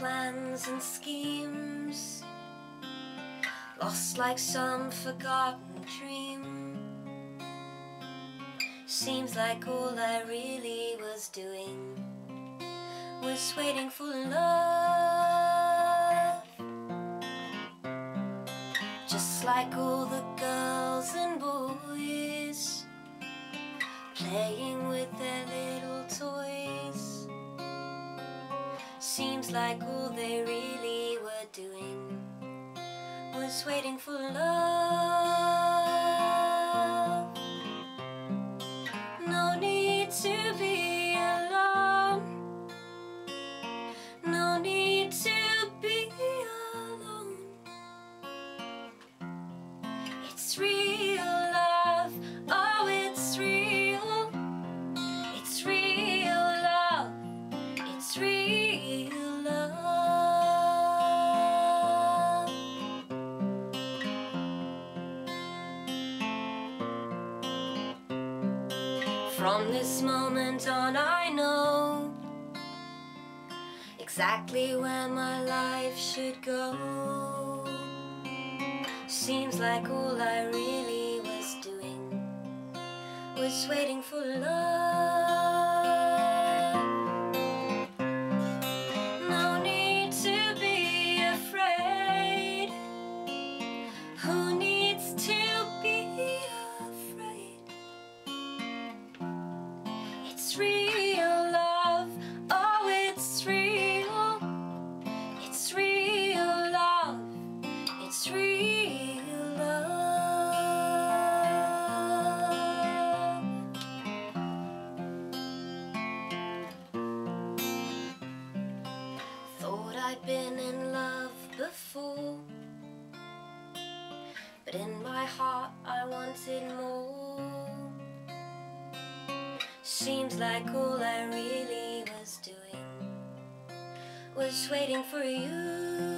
plans and schemes, lost like some forgotten dream. Seems like all I really was doing was waiting for love. Just like all the girls and boys playing with their little toys. Seems like all they really were doing was waiting for love. No need to be alone, no need to be alone. It's real love, oh it's real. It's real love, it's real. From this moment on I know exactly where my life should go. Seems like all I really was doing was waiting for love. No need to be afraid. Who needs to be afraid? It's real love, oh it's real. It's real love, it's real love. Thought I'd been in love before, but in my heart I wanted more. Seems like all I really was doing was waiting for you.